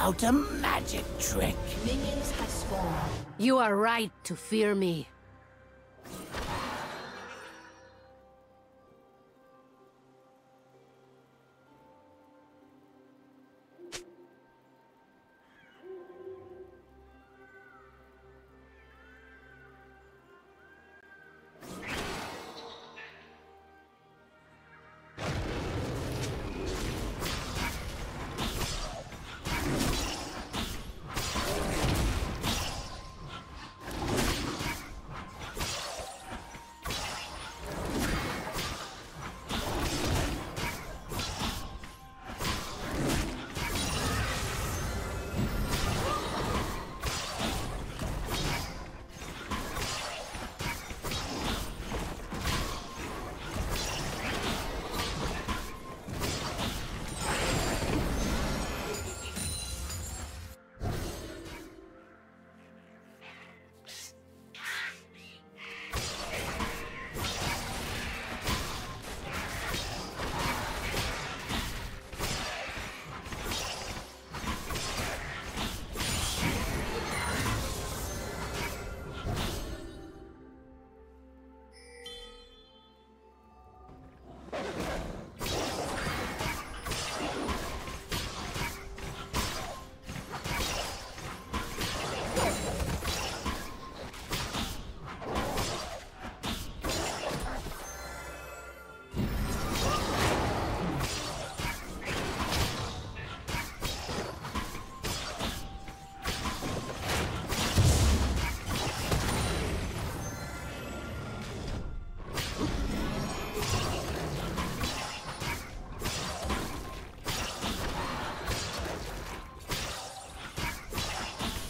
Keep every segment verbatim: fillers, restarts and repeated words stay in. about a magic trick. Minions have spawned. You are right to fear me.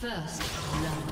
First love.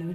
Blue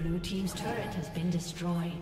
Blue team's turret has been destroyed.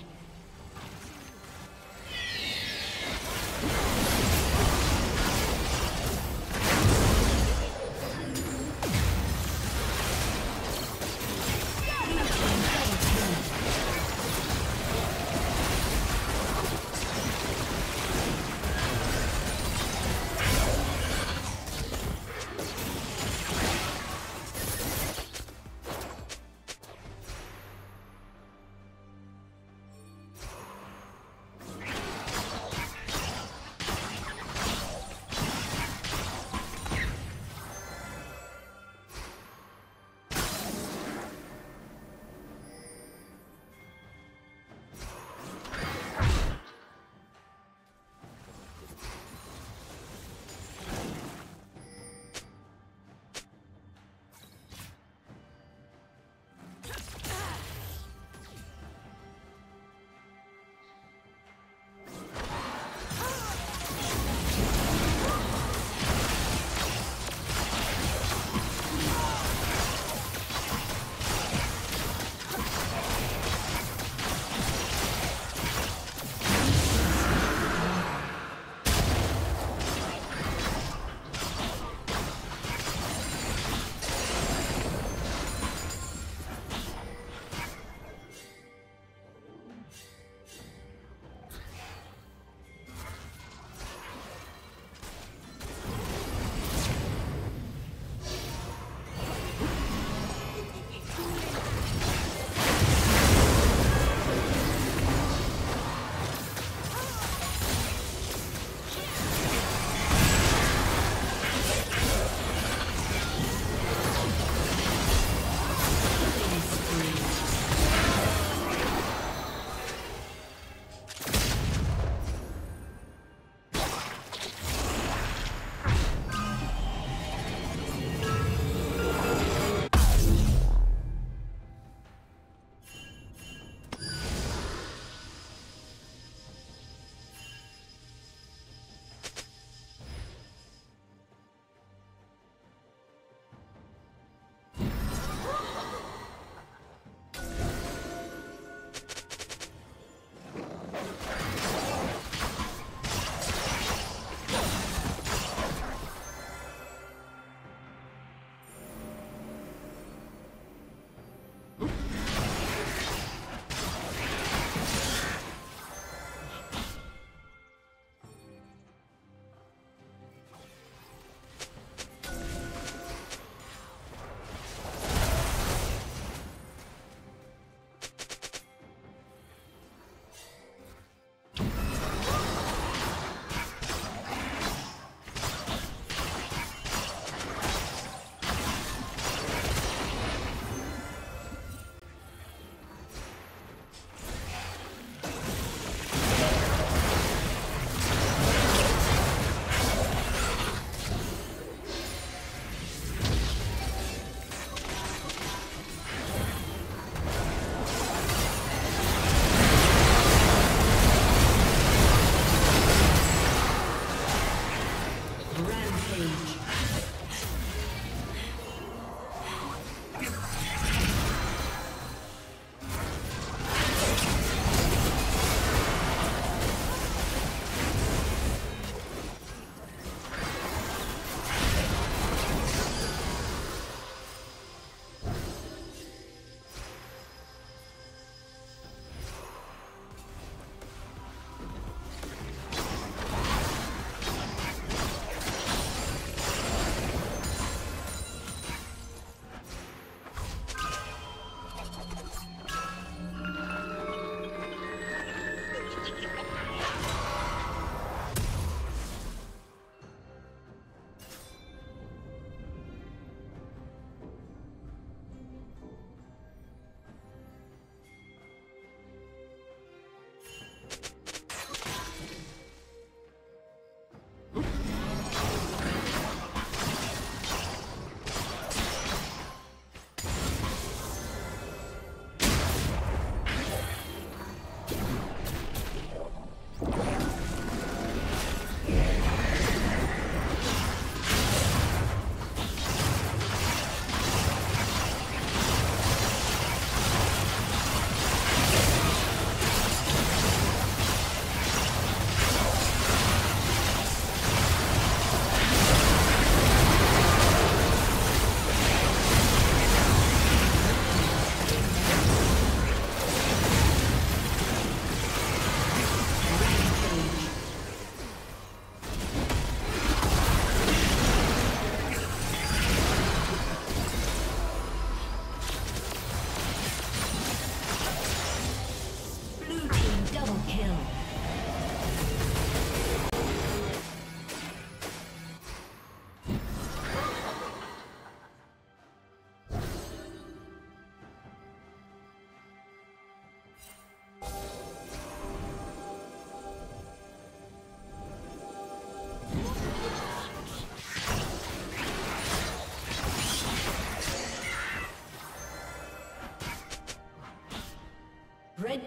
Red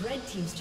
Red Team's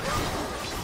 has been destroyed.